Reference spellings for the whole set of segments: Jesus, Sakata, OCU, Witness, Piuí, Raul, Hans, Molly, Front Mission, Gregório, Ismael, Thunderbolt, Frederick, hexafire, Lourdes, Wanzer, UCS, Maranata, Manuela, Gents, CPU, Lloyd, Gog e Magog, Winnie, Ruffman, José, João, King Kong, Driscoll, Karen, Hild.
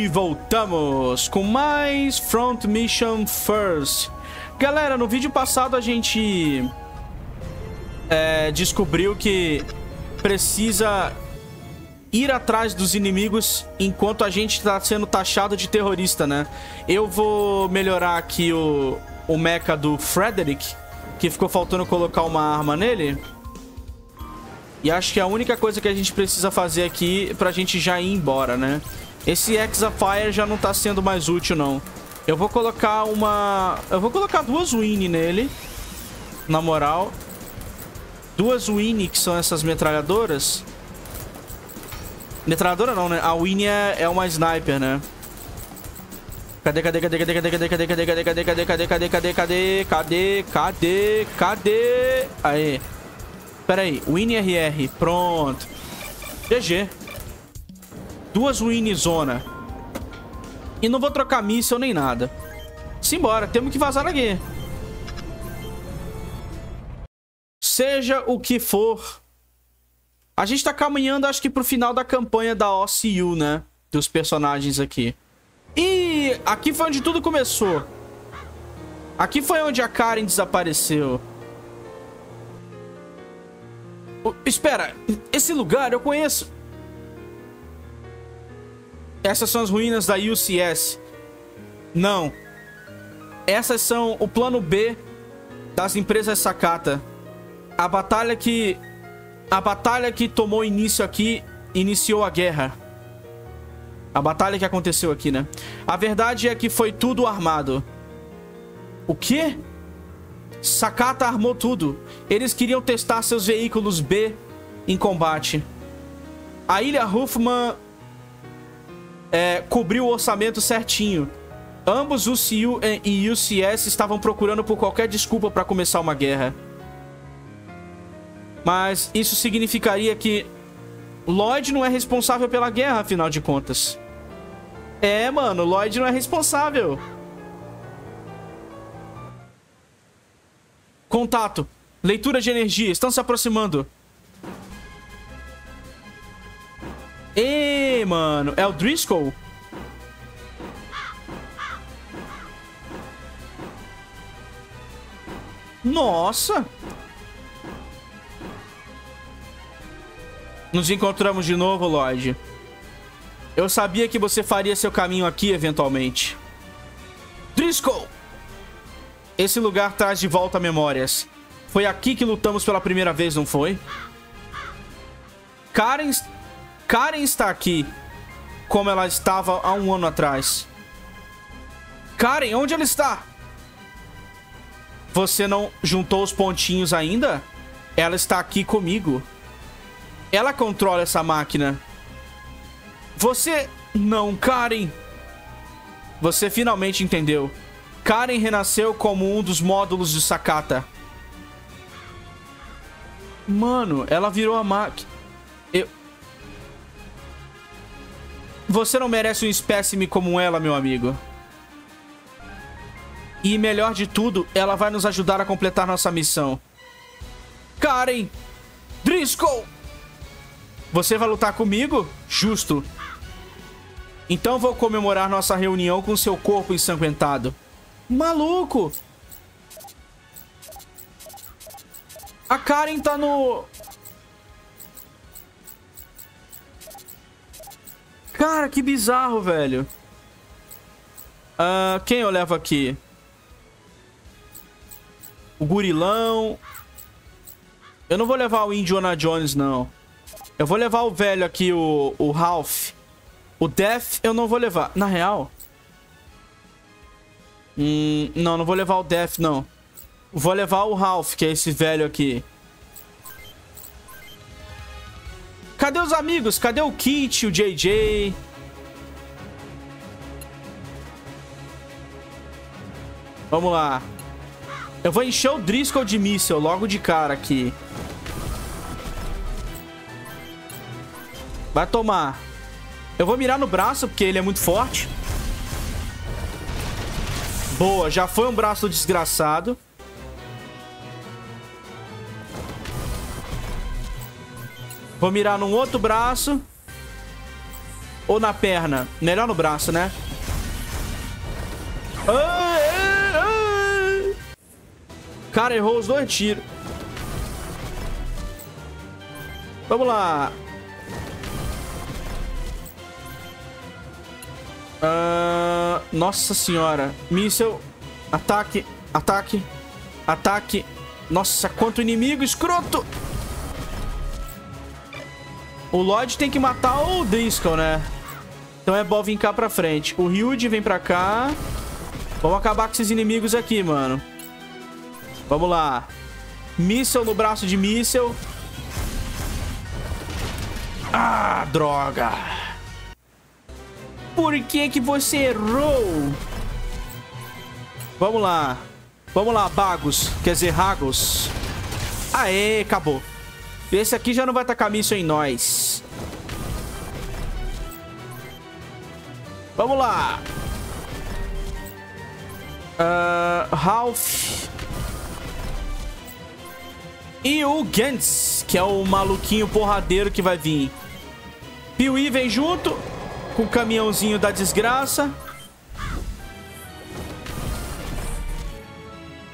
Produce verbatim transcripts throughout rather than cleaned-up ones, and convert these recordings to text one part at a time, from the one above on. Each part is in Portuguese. E voltamos com mais Front Mission First. Galera, no vídeo passado a gente é, descobriu que precisa ir atrás dos inimigos enquanto a gente tá sendo taxado de terrorista, né? Eu vou melhorar aqui o, o mecha do Frederick, que ficou faltando colocar uma arma nele. E acho que a única coisa que a gente precisa fazer aqui pra gente já ir embora, né? Esse hexafire já não tá sendo mais útil, não. Eu vou colocar uma... Eu vou colocar duas Winnie nele, na moral. Duas Winnie, que são essas metralhadoras. Metralhadora não, né? A Winnie é uma sniper, né? Cadê, cadê, cadê, cadê, cadê, cadê, cadê, cadê, cadê, cadê, cadê, cadê, cadê, cadê, cadê, cadê, cadê, cadê? Aê. Pera aí, Winnie R R, pronto. G G. Duas Winnie zona. E não vou trocar míssel nem nada. Simbora, temos que vazar aqui. Seja o que for. A gente tá caminhando, acho que pro final da campanha da O C U, né? Dos personagens aqui. E aqui foi onde tudo começou. Aqui foi onde a Karen desapareceu. Oh, espera, esse lugar eu conheço. Essas são as ruínas da U C S. Não. Essas são o plano B das empresas Sakata. A batalha que... A batalha que tomou início aqui iniciou a guerra. A batalha que aconteceu aqui, né? A verdade é que foi tudo armado. O quê? Sakata armou tudo. Eles queriam testar seus veículos B em combate. A ilha Ruffman... É, cobriu o orçamento certinho. Ambos o C U e U C S estavam procurando por qualquer desculpa para começar uma guerra. Mas isso significaria que Lloyd não é responsável pela guerra, afinal de contas. É, mano, Lloyd não é responsável. Contato. Leitura de energia. Estão se aproximando. Ei, mano, é o Driscoll? Nossa! Nos encontramos de novo, Lloyd. Eu sabia que você faria seu caminho aqui, eventualmente. Driscoll! Esse lugar traz de volta memórias. Foi aqui que lutamos pela primeira vez, não foi? Karen... Karen está aqui, como ela estava há um ano atrás. Karen, onde ela está? Você não juntou os pontinhos ainda? Ela está aqui comigo. Ela controla essa máquina. Você... Não, Karen. Você finalmente entendeu. Karen renasceu como um dos módulos de Sakata. Mano, ela virou a máquina. Eu... Você não merece um espécime como ela, meu amigo. E melhor de tudo, ela vai nos ajudar a completar nossa missão. Karen! Driscoll! Você vai lutar comigo? Justo. Então vou comemorar nossa reunião com seu corpo ensanguentado. Maluco! A Karen tá no... Cara, que bizarro, velho. Uh, quem eu levo aqui? O gurilão. Eu não vou levar o Indiana Jones, não. Eu vou levar o velho aqui, o, o Ralph. O Death eu não vou levar. Na real? Hum, não, não vou levar o Death, não. Vou levar o Ralph, que é esse velho aqui. Cadê os amigos? Cadê o Kit, o J J? Vamos lá. Eu vou encher o Driscoll de míssel logo de cara aqui. Vai tomar. Eu vou mirar no braço, porque ele é muito forte. Boa, já foi um braço desgraçado. Vou mirar num outro braço. ou na perna? Melhor no braço, né? Cara, errou os dois tiros. Vamos lá. Uh, nossa senhora. Míssel. Ataque. Ataque. Ataque. Nossa, quanto inimigo escroto. O Lloyd tem que matar o Driscoll, né? Então é bom vir cá pra frente. O Hild vem pra cá. Vamos acabar com esses inimigos aqui, mano. Vamos lá. Míssel no braço de míssel. Ah, droga. Por que que você errou? Vamos lá. Vamos lá, bagos. Quer dizer, ragos. Aê, acabou. Esse aqui já não vai tacar míssel em nós. Vamos lá. Uh, Ralph. E o Gents, que é o maluquinho porradeiro que vai vir. Piuí vem junto com o caminhãozinho da desgraça.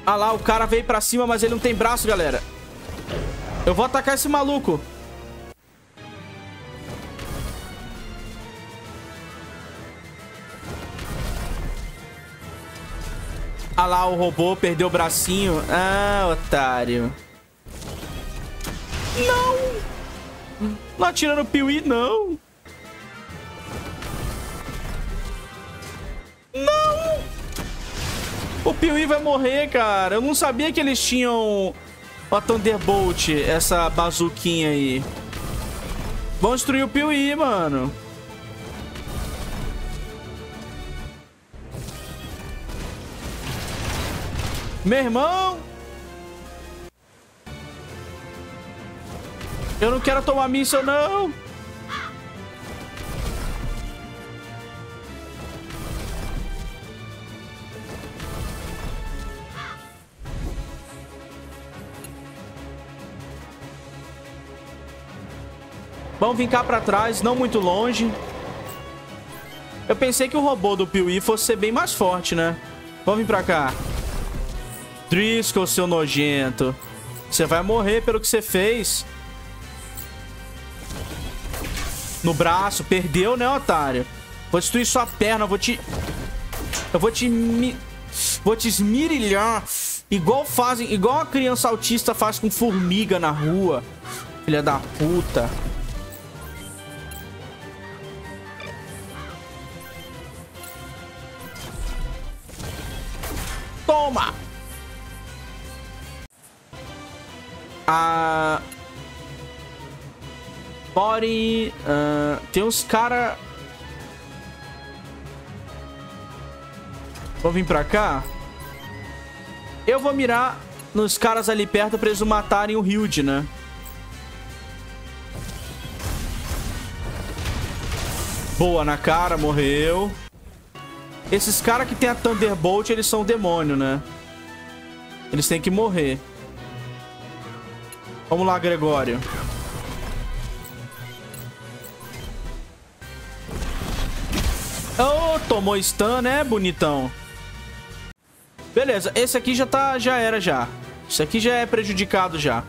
Ah lá, o cara veio pra cima, mas ele não tem braço, galera. Eu vou atacar esse maluco. Ah lá, o robô perdeu o bracinho. Ah, otário. Não! Não atira no Piuí, não! Não! O Piuí vai morrer, cara. Eu não sabia que eles tinham a Thunderbolt, essa bazuquinha aí. Vão destruir o Piuí, mano. Meu irmão! Eu não quero tomar míssel, não! Vamos vir cá pra trás, não muito longe. Eu pensei que o robô do Piuí fosse ser bem mais forte, né? Vamos vir pra cá. Driscoll, seu nojento. Você vai morrer pelo que você fez. No braço, perdeu, né, otário? Vou destruir sua perna, eu vou te... Eu vou te... Mi... Vou te esmirilhar. Igual fazem... Igual a criança autista faz com formiga na rua. Filha da puta. Toma! Ah... Body, uh, tem uns cara. Vou vir pra cá. Eu vou mirar nos caras ali perto pra eles não matarem o Hild, né? Boa na cara, morreu. Esses caras que tem a Thunderbolt, eles são demônio, né? Eles têm que morrer. Vamos lá, Gregório. Oh, tomou stun, né, bonitão? Beleza, esse aqui já tá... Já era, já. Isso aqui já é prejudicado, já.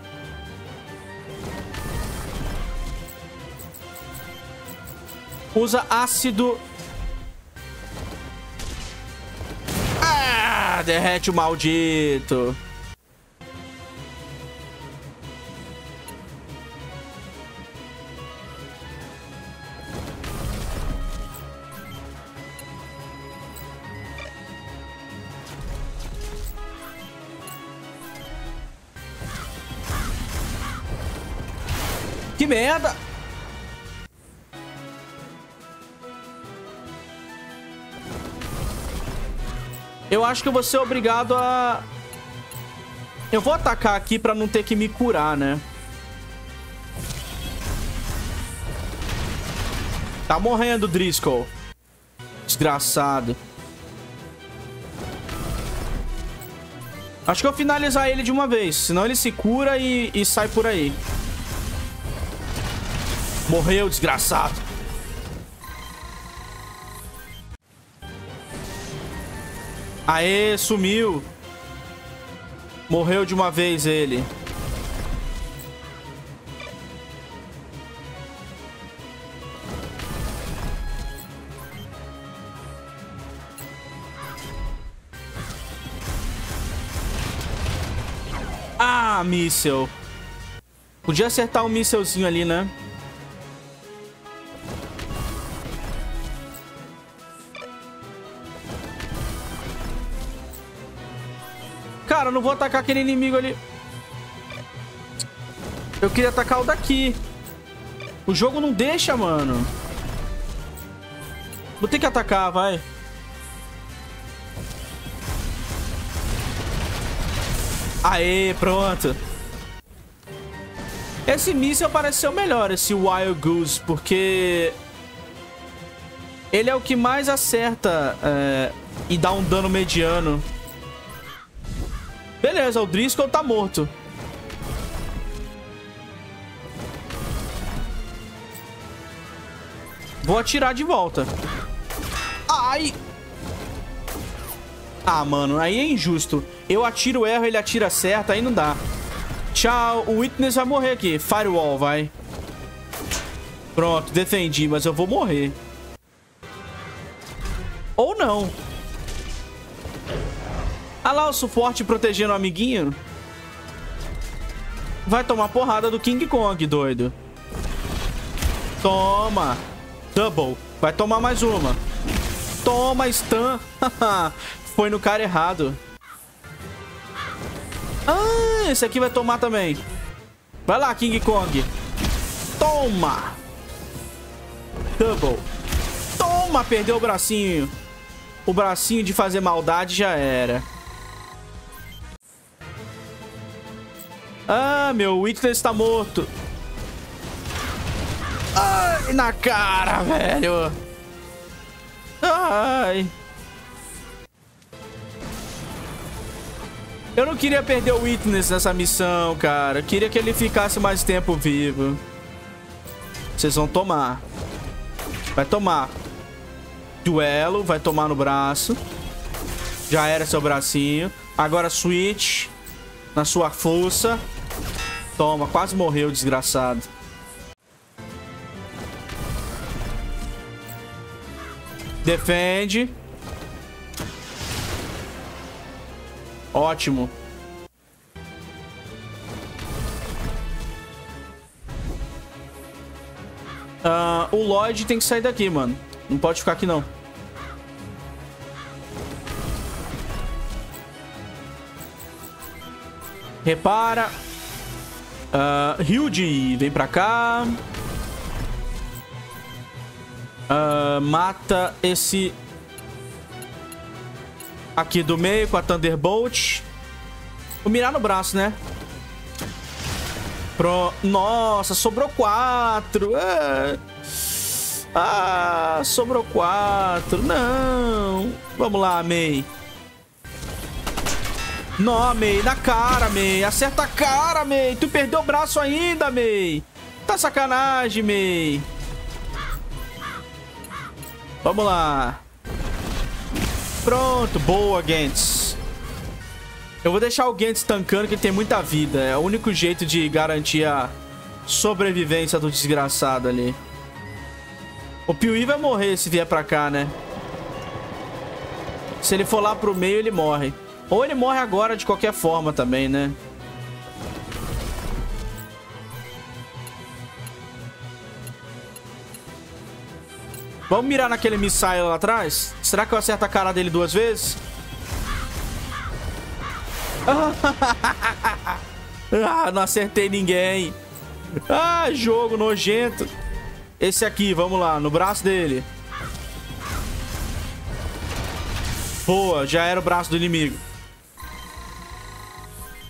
Usa ácido. Ah, derrete o maldito. Que merda! Eu acho que eu vou ser obrigado a... Eu vou atacar aqui pra não ter que me curar, né? Tá morrendo, Driscoll. Desgraçado. Acho que eu vou finalizar ele de uma vez. Senão ele se cura e, e sai por aí. Morreu, desgraçado. Aê, sumiu. Morreu de uma vez ele. Ah, míssel. Podia acertar um mísselzinho ali, né? Cara, eu não vou atacar aquele inimigo ali. Eu queria atacar o daqui. O jogo não deixa, mano. Vou ter que atacar, vai. Aê, pronto. Esse míssil parece ser o melhor, esse Wild Goose, porque ele é o que mais acerta é, e dá um dano mediano. Beleza, o Driscoll tá morto. Vou atirar de volta. Ai! Ah, mano, aí é injusto. Eu atiro, erro, ele atira certo, aí não dá. Tchau, o Witness vai morrer aqui. Firewall, vai. Pronto, defendi, mas eu vou morrer. Ou não. Ah lá, o suporte protegendo o amiguinho. Vai tomar porrada do King Kong, doido. Toma. Double. Vai tomar mais uma. Toma, stun. Foi no cara errado. Ah, esse aqui vai tomar também. Vai lá, King Kong. Toma. Double. Toma, perdeu o bracinho. O bracinho de fazer maldade já era. Ah, meu, o Witness tá morto. Ai, na cara, velho. Ai. Eu não queria perder o Witness nessa missão, cara. Eu queria que ele ficasse mais tempo vivo. Vocês vão tomar. Vai tomar. Duelo. Vai tomar no braço. Já era seu bracinho. Agora switch. Na sua força. Toma. Quase morreu, desgraçado. Defende. Ótimo. Uh, o Lloyd tem que sair daqui, mano. Não pode ficar aqui, não. Repara. Uh, Hild, vem pra cá. Uh, mata esse... Aqui do meio com a Thunderbolt. Vou mirar no braço, né? Pro... Nossa, sobrou quatro. É. Ah, sobrou quatro. Não. Vamos lá, Mei. Não, Mei. Na cara, Mei. Acerta a cara, Mei. Tu perdeu o braço ainda, Mei. Tá sacanagem, Mei. Vamos lá. Pronto, boa, Gents. Eu vou deixar o Gents tankando, que ele tem muita vida. É o único jeito de garantir a sobrevivência do desgraçado ali. O Piuí vai morrer se vier pra cá, né? Se ele for lá pro meio, ele morre. Ou ele morre agora de qualquer forma também, né? Vamos mirar naquele missile lá atrás? Será que eu acerto a cara dele duas vezes? Ah, não acertei ninguém. Ah, jogo nojento. Esse aqui, vamos lá, no braço dele. Boa, já era o braço do inimigo.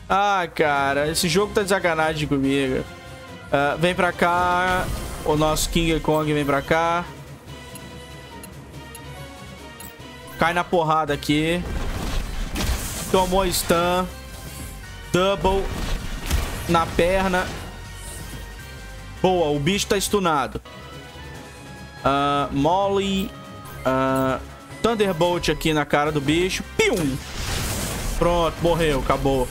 Ah, cara, esse jogo tá de sacanagem comigo. Ah, vem pra cá. O nosso King Kong vem pra cá. Cai na porrada aqui. Tomou stun. Double. Na perna. Boa, o bicho tá stunado. Uh, Molly. Uh, Thunderbolt aqui na cara do bicho. Pium! Pronto, morreu, acabou.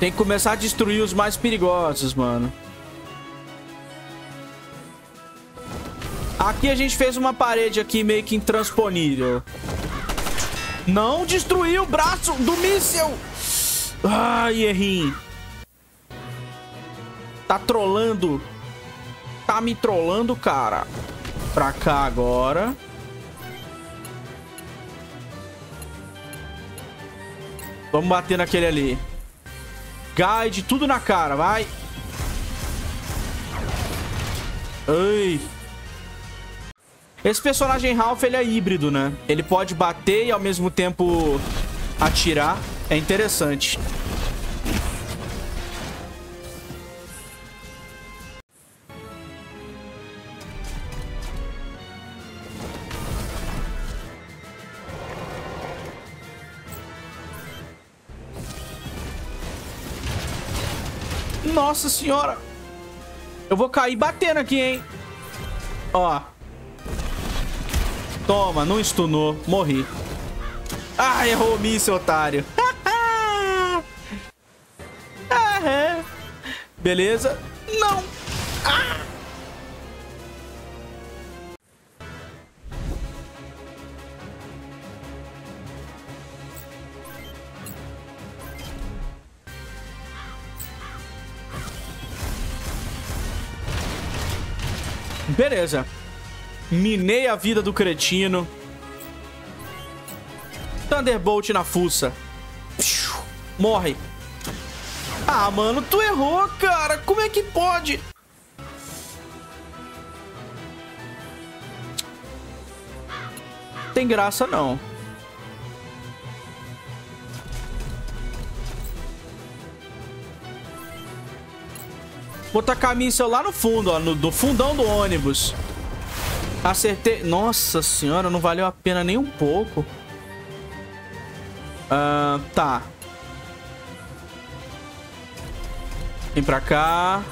Tem que começar a destruir os mais perigosos, mano. Aqui a gente fez uma parede aqui meio que intransponível. Não destruiu o braço do míssel. Ai, errei. Tá trolando. Tá me trolando, cara. Pra cá agora. Vamos bater naquele ali. Guide, tudo na cara, vai. Ai. Esse personagem Ralph, ele é híbrido, né? Ele pode bater e ao mesmo tempo atirar. É interessante. Nossa senhora. Eu vou cair batendo aqui, hein? Ó. Toma, não stunou. Morri. Ah, errou o míssil, otário. Aham. Beleza. Não. Ah. Beleza. Minei a vida do cretino. Thunderbolt na fuça. Morre. Ah, mano, tu errou, cara. Como é que pode? Tem graça, não. Vou tacar míssel lá no fundo, ó. No, do fundão do ônibus. Acertei. Nossa senhora, não valeu a pena nem um pouco. Ah, uh, tá. Vem pra cá.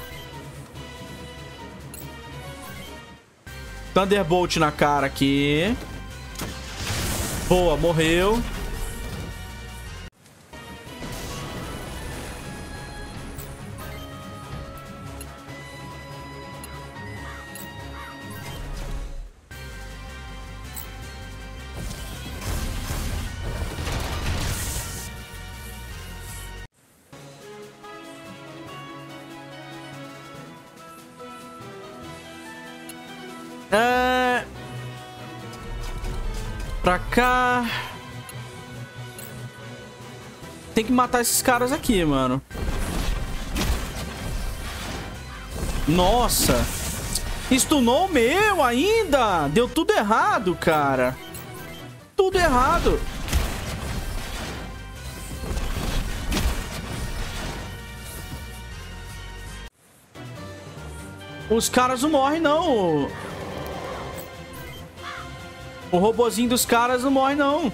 Thunderbolt na cara aqui. Boa, morreu. Pra cá. Tem que matar esses caras aqui, mano. Nossa. Stunou o meu ainda. Deu tudo errado, cara. Tudo errado. Os caras não morrem, não. O robozinho dos caras não morre, não.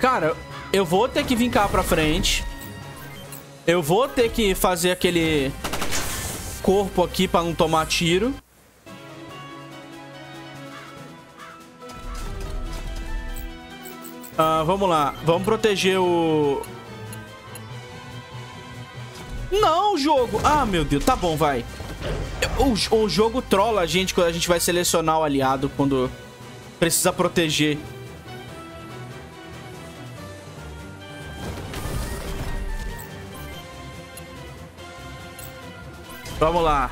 Cara, eu vou ter que vir cá pra frente. Eu vou ter que fazer aquele corpo aqui pra não tomar tiro. Ah, vamos lá. Vamos proteger o... Não, jogo. Ah, meu Deus. Tá bom, vai. O, o jogo trola a gente quando a gente vai selecionar o aliado quando precisa proteger. Vamos lá.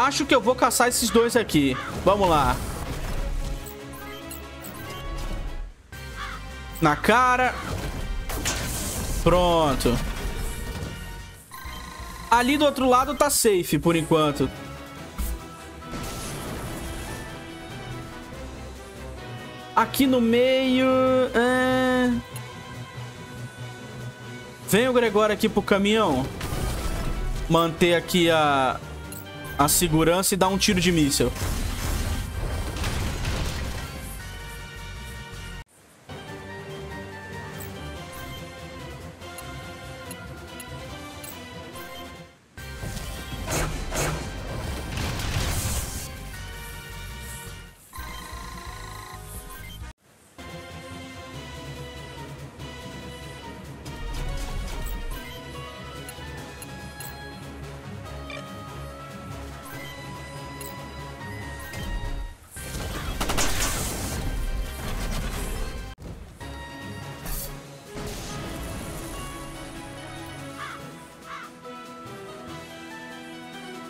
acho que eu vou caçar esses dois aqui. Vamos lá. Na cara. Pronto. Ali do outro lado tá safe por enquanto. Aqui no meio... É... Vem o Gregório aqui pro caminhão. Manter aqui a... a segurança e dar um tiro de míssil.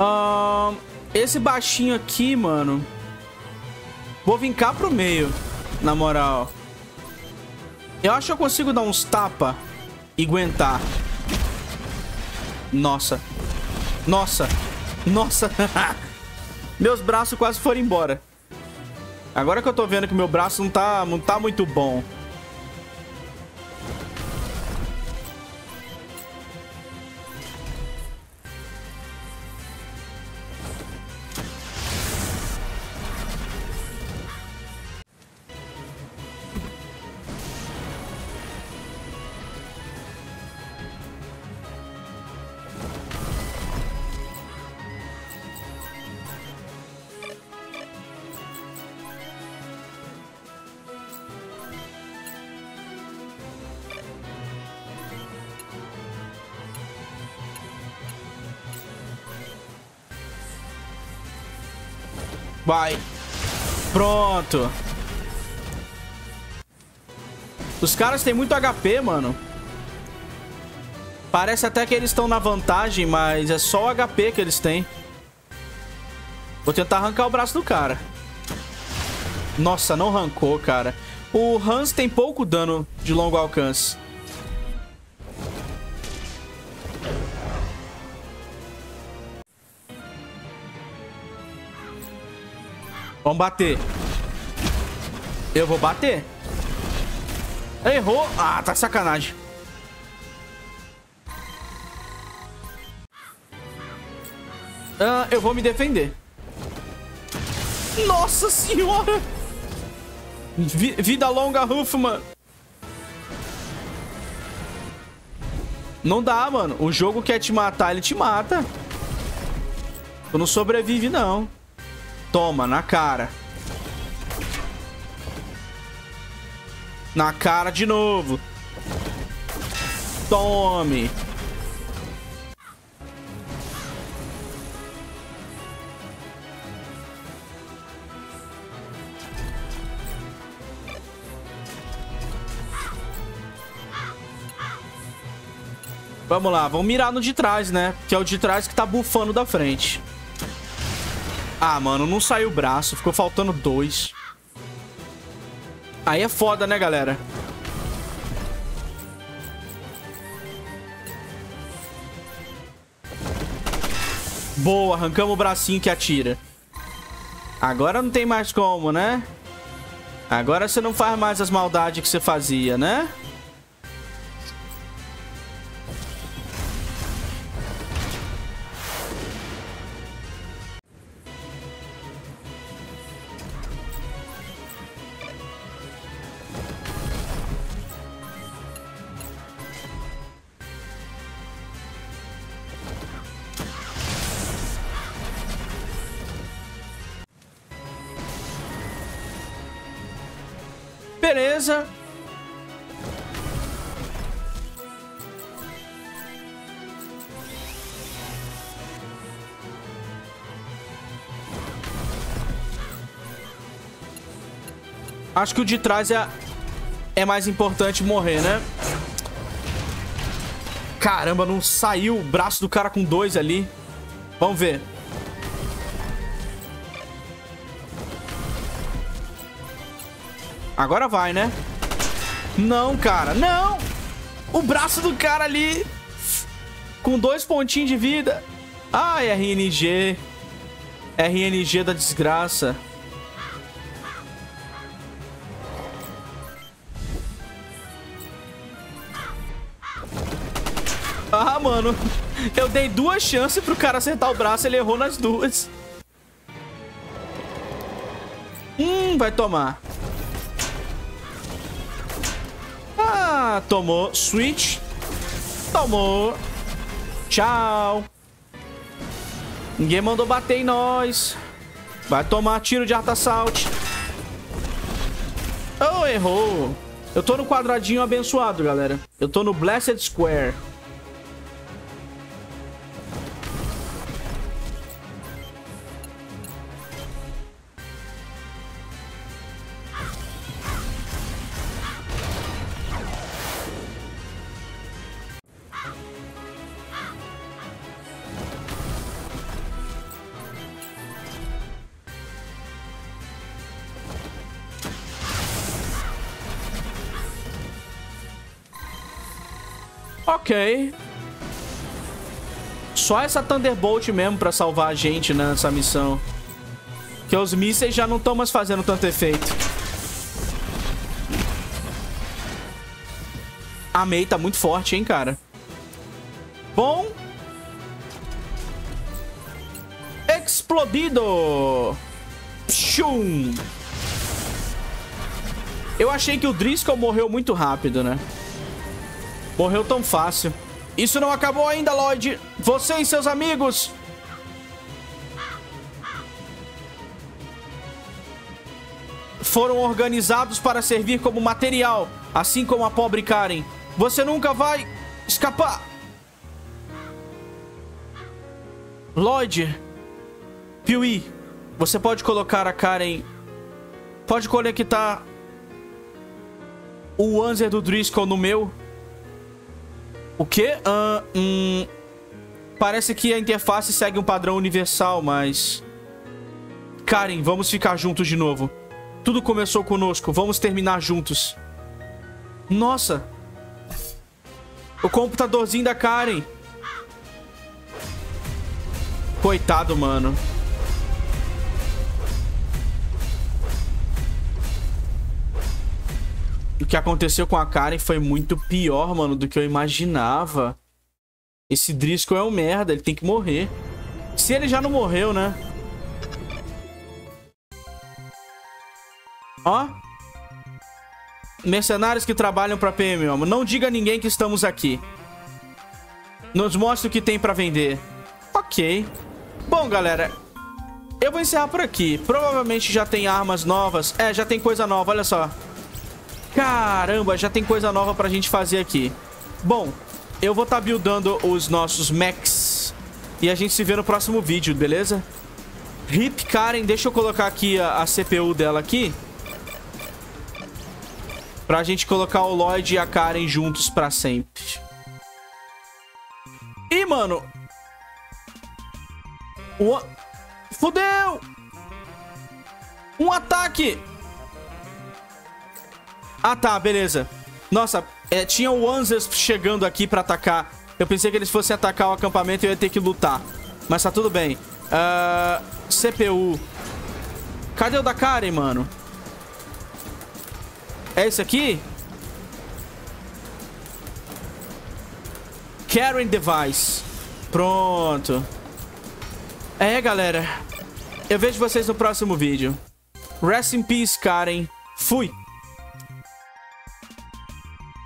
Um, esse baixinho aqui, mano. Vou vir cá pro meio. Na moral. Eu acho que eu consigo dar uns tapa e aguentar. Nossa. Nossa. Nossa. Meus braços quase foram embora. Agora que eu tô vendo que meu braço não tá, não tá muito bom. Vai. Pronto. Os caras têm muito H P, mano. Parece até que eles estão na vantagem, mas é só o H P que eles têm. Vou tentar arrancar o braço do cara. Nossa, não arrancou, cara. O Hans tem pouco dano de longo alcance. Vamos bater. Eu vou bater. Errou. Ah, tá sacanagem. Ah, eu vou me defender. Nossa senhora. Vi- vida longa, Ruffman. Não dá, mano. O jogo quer te matar, ele te mata. Tu não sobrevive, não. Toma, na cara. Na cara de novo. Tome. Vamos lá, vamos mirar no de trás, né? Que é o de trás que tá bufando da frente. Ah, mano, não saiu o braço. Ficou faltando dois. Aí é foda, né, galera? Boa, arrancamos o bracinho que atira. Agora não tem mais como, né? Agora você não faz mais as maldades que você fazia, né? Beleza. Acho que o de trás é, é mais importante morrer, né? Caramba, não saiu o braço do cara com dois ali. Vamos ver. Agora vai, né? Não, cara, não! O braço do cara ali! Com dois pontinhos de vida. Ai, R N G. R N G da desgraça. Ah, mano. Eu dei duas chances pro cara acertar o braço, ele errou nas duas. Hum, vai tomar. Ah, tomou. Switch. Tomou. Tchau. Ninguém mandou bater em nós. Vai tomar tiro de Art Assault. Oh, errou. Eu tô no quadradinho abençoado, galera. Eu tô no Blessed Square. Ok. Só essa Thunderbolt mesmo pra salvar a gente nessa missão. Que os mísseis já não estão mais fazendo tanto efeito. A Mei tá muito forte, hein, cara. Bom. Explodido. Pshum. Eu achei que o Driscoll morreu muito rápido, né? Morreu tão fácil. Isso não acabou ainda, Lloyd. Você e seus amigos. Foram organizados para servir como material. Assim como a pobre Karen. Você nunca vai escapar. Lloyd. Piuí. Você pode colocar a Karen... Pode conectar... o Wanzer do Driscoll no meu... O quê? Uh, hum, parece que a interface segue um padrão universal, mas... Karen, vamos ficar juntos de novo. Tudo começou conosco, vamos terminar juntos. Nossa! O computadorzinho da Karen. Coitado, mano. O que aconteceu com a Karen foi muito pior, mano, do que eu imaginava. Esse Driscoll é um merda, ele tem que morrer. Se ele já não morreu, né? Ó. Mercenários que trabalham pra P M, ó. Não diga a ninguém que estamos aqui. Nos mostre o que tem pra vender. Ok. Bom, galera. Eu vou encerrar por aqui. Provavelmente já tem armas novas. É, já tem coisa nova, olha só. Caramba, já tem coisa nova pra gente fazer aqui. Bom, eu vou estar buildando os nossos mechs. E a gente se vê no próximo vídeo, beleza? Rip Karen, deixa eu colocar aqui a, a C P U dela aqui. Pra gente colocar o Lloyd e a Karen juntos pra sempre. Ih, mano. O... Fudeu! Um ataque! Ah, tá, beleza. Nossa, é, tinha o Wanzers chegando aqui pra atacar. Eu pensei que eles fossem atacar o acampamento e eu ia ter que lutar. Mas tá tudo bem. Uh, C P U. Cadê o da Karen, mano? É esse aqui? Karen Device. Pronto. É, galera. Eu vejo vocês no próximo vídeo. Rest in peace, Karen. Fui.